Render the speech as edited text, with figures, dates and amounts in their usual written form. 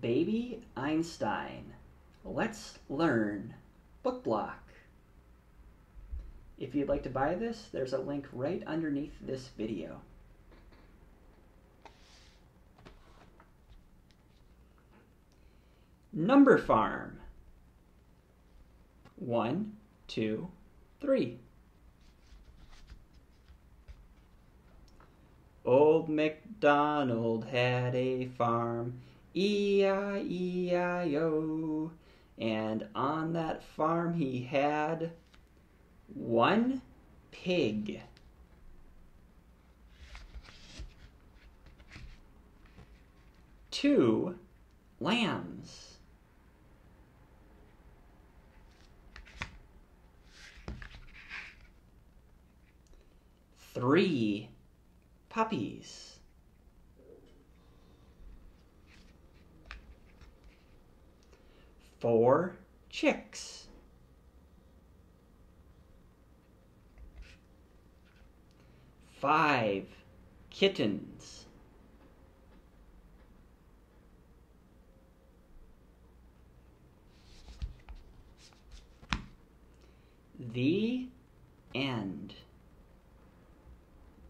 Baby Einstein, Let's Learn book block. If you'd like to buy this, there's a link right underneath this video. Number Farm. 1, 2, 3. Old MacDonald had a farm, E-I-E-I-O, and on that farm he had one pig. Two lambs. Three puppies. 4 chicks. 5 kittens. The end.